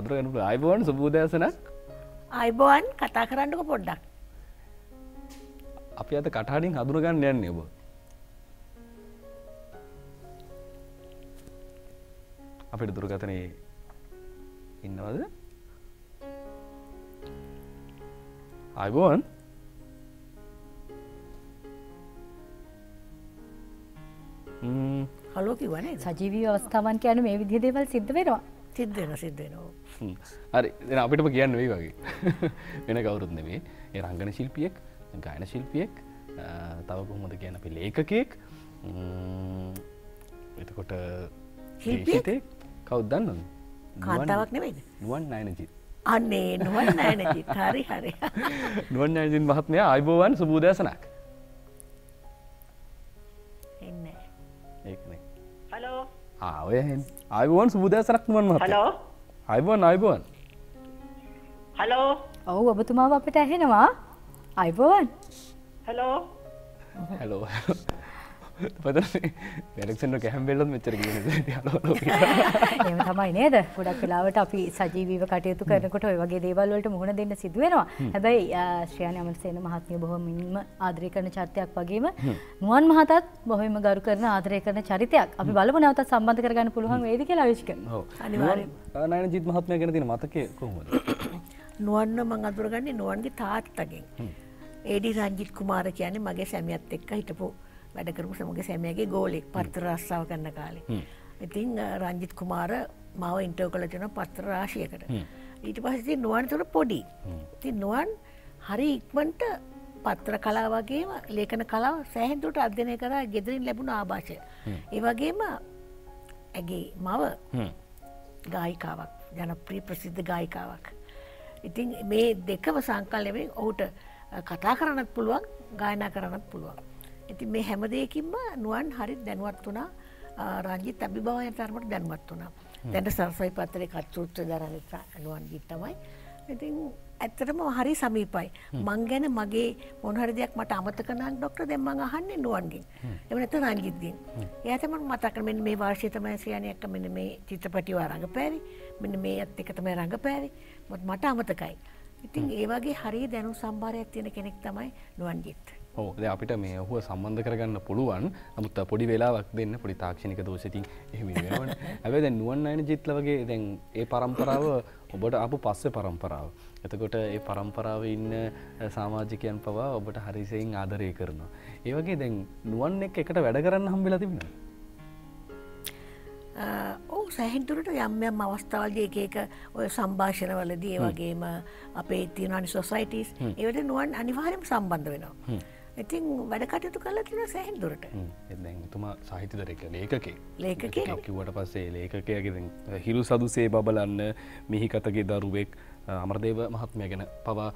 අඳුර ගන්න පුළුවන්. ආයිබෝන් සුබෝදෑසනක්. ආයිබෝන් කතා කරන්නකෝ පොඩ්ඩක්. අපි අද කටහඬින් අඳුර ගන්න යන්නේ ඔබ. අපිට දුරකතනේ ඉන්නවද? ආයිබෝන්. හලෝ කිව්වනේ. සජීවී අවස්ථාවන් කියන්නේ මේ විදිහේ දේවල් සිද්ධ වෙනවා. සිද්ධ වෙනවා. හරි. එහෙනම් අපිටම කියන්න වෙයි වගේ. වෙන කවුරුත් නෙමෙයි. ඒ රංගන ශිල්පියෙක්, ගායන ශිල්පියෙක්, තව කොහොමද කියන්නේ අපි ලේඛකයෙක්. එතකොට ශිල්පියෙක් කවුද දන්නවද? කාන්තාවක් නෙමෙයිද? නුවන් නයනජිත්. අනේ නුවන් නෑනජිත් හරි හරි නුවන් නෑනජිත් මහත්මයා ආයුබෝවන් සුබ උදෑසනක් එන්නේ ඒකනේ හලෝ ආ ඔය එහෙන් ආයුබෝවන් සුබ උදෑසනක් නුවන් මහත්මයා හලෝ ආයුබෝවන් ආයුබෝවන් හලෝ ඔව් ඔබතුමාව අපිට ඇහෙනවා ආයුබෝවන් හලෝ හලෝ පදන්නේ ඇලෙක්සන්ඩර් කැහම් වෙල්ලොත් මෙච්චර කියන්නේ එහෙම තමයි නේද ගොඩක් වෙලාවට අපි සජීවීව කටයුතු කරනකොට ඔය වගේ දේවල් වලට මුහුණ දෙන්න සිදු වෙනවා හැබැයි ශ්‍රියානි අමරසේන මහත්මිය බොහොමින්ම ආදරය කරන චරිතයක් වගේම නුවන් මහතාත් බොහොම ගරු කරන ආදරය කරන චරිතයක් අපි බලමු නැවතත් සම්බන්ධ කරගන්න පුළුවන් වේද කියලා ආශිර්වාද කරනවා ඔව් අනිවාර්යයෙන්ම නයනජිත් මහත්මිය ගැන තියෙන මතකය කොහොමද නුවන්න මම අඳුරගන්නේ නුවන්ගේ තාත්තගෙන් ඒඩි රංජිත් කුමාර කියන්නේ මගේ සැමියාත් එක්ක හිටපු වැඩ කරපු සමග සැමියාගේ ගෝලෙක් පත්‍ර රස්සාව කරන කාලේ. ඉතින් රංජිත් කුමාර මාව ඉන්ටර්වයුව කළා තියෙනවා පත්‍ර රාශියකට. ඊට පස්සේ ඉතින් නුවන් උඩ පොඩි. ඉතින් නුවන් හරි ඉක්මනට පත්‍ර කලාව වගේම ලේඛන කලාව සෑහෙන දුරට අධ්‍යයනය කරලා ගෙදරින් ලැබුණ ආභාෂය. ඒ වගේම ඇගේ මව ගායිකාවක් ජනප්‍රිය ප්‍රසිද්ධ ගායිකාවක්. ඉතින් මේ දෙකම සංකල්ප වෙමින් ඔහුට කතා කරන්නත් පුළුවන් ගායනා කරන්නත් පුළුවන්. ඉතින් මේ හැම දෙයකින්ම නුවන් හරියට දැනුවත් වුණා රංජිත් අභිභවයන් තරමට දැනුවත් වුණා. දැන් සර්සයි පත්‍රේ කච්චුත්‍ර දරන්නේ නුවන්ගේ තමයි. ඉතින් ඇත්තටම හරි සමීපයි. මං ගැන මගේ මොන හරි දෙයක් මට අමතක නම් ડોක්ටර් දැන් මං අහන්නේ නුවන්ගෙන්. එහෙම නැත්නම් රංජිත්ගෙන්. එයා තමයි මතක් කරන්නේ මෙන්න මේ වාර්ෂිකය තමයි ශ්‍රියාණියක්ක මෙන්න මේ චිත්‍රපටිය රඟපෑවේ. මෙන්න මේත් එක තමයි රඟපෑවේ. මට අමතකයි. ඉතින් ඒ වගේ හරිය දැනුම් සම්භාරයක් තියෙන කෙනෙක් තමයි නුවන්ජිත්. ඔව් දැන් අපිට මේ ඔහුව සම්බන්ධ කරගන්න පුළුවන්. නමුත් පොඩි වෙලාවක් දෙන්න පොඩි තාක්ෂණික දෝෂෙකින් එහෙම වෙනවනේ. හැබැයි දැන් නුවන් නයනජිත්ල වගේ දැන් ඒ પરම්පරාව ඔබට ආපු පස්සේ પરම්පරාව. එතකොට ඒ પરම්පරාවේ ඉන්න සමාජිකයන් පවා ඔබට හරිසෙයින් ආදරය කරනවා. ඒ වගේ දැන් නුවන් එක්ක එකට වැඩ කරන්න හම්බෙලා තිබුණා. ඔව් සෑහෙන දුරට යම් යම් අවස්ථාවලදී එක එක ඔය සම්භාෂණවලදී ඒ වගේම අපේ තියෙන අනිත් සොසයිටිස් ඒවට නුවන් අනිවාර්යයෙන්ම සම්බන්ධ වෙනවා. ඉතින් වැඩ කටයුතු කරලා තියෙනවා සෑහෙන දුරට. දැන් එතුමා සාහිත්‍යදරෙක් ලේඛකයෙක්. ලේඛකයෙක් කිව්වට පස්සේ ලේඛකයාගේ දැන් හිරු සදුසේ බබලන්න මිහිකතගේ දරුවෙක් අමරදේව මහත්මයා ගැන පවා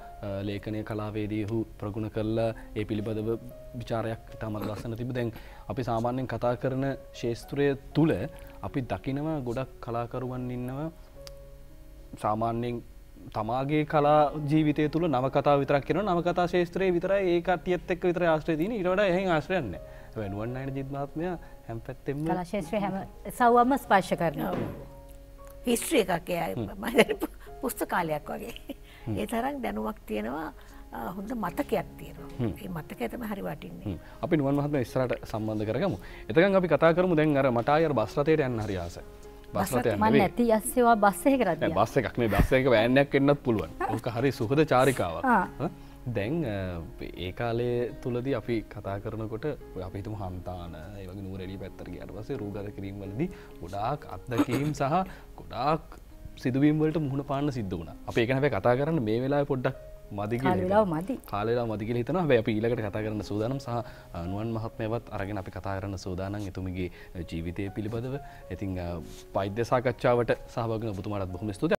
ලේඛනයේ කලාවේදී ඔහු ප්‍රගුණ කළා ඒ පිළිබඳව ਵਿਚාරයක් තමයි ලස්සන තිබු. දැන් අපි සාමාන්‍යයෙන් කතා කරන ශාස්ත්‍රය තුල අපි දකිනවා ගොඩක් කලාකරුවන් ඉන්නවා සාමාන්‍යයෙන් තමාගේ කලා ජීවිතය තුළ නවකතා විතරක් කරනවා නවකතා ශාස්ත්‍රයේ විතරයි ඒ කට්ටියත් එක්ක විතරයි ආශ්‍රය තියෙන්නේ ඊට වඩා එහෙන් ආශ්‍රයක් නැහැ. ඒ නුවන් නයනජිත් මහත්මයා හැම පැත්තෙම කලා ශාස්ත්‍රය හැම සවම ස්පර්ශ කරනවා. හිස්ටරි එකක් එයායි මම පුස්තකාලයක් වගේ. ඒ තරම් දැනුමක් තියෙනවා හොඳ මතකයක් තියෙනවා. ඒ මතකය තමයි හරි වටින්නේ. අපි නුවන් මහත්මයා ඉස්සරහට සම්බන්ධ කරගමු. එතකන් අපි කතා කරමු දැන් අර මට ආයෙ බස් රථයට යන්න හරි ආසයි. නැති අස්සේවා බස් එක කරන්නේ බස් එකක් මේ බස් එක වෑන්නයක් වෙන්නත් පුළුවන්. ඕක හරි සුහද චාරිකාවක්. දැන් ඒ කාලේ තුලදී අපි කතා කරනකොට අපි හිතමු හන්තාන ඒ වගේ නූරෙලිය පැත්තට ගියාට පස්සේ රූගත කිරීම් වලදී ගොඩාක් අත්දැකීම් සහ ගොඩාක් සිදුවීම් වලට මුහුණ පාන්න සිද්ධ වුණා. අපි ඒක හැබැයි කතා කරන්න මේ වෙලාවේ පොඩ්ඩක් මදි කියලා. කාලේලා මදි කියලා හිතනවා. හැබැයි අපි ඊළඟට කතා කරන්න සූදානම් සහ නුවන් මහත්මයාවත් අරගෙන අපි කතා කරන්න සූදානම් එතුමිගේ ජීවිතය පිළිබඳව. ඉතින් වෛද්‍ය සාකච්ඡාවට සහභාගී වුණ ඔබතුමාටත් බොහොම ස්තුතියි.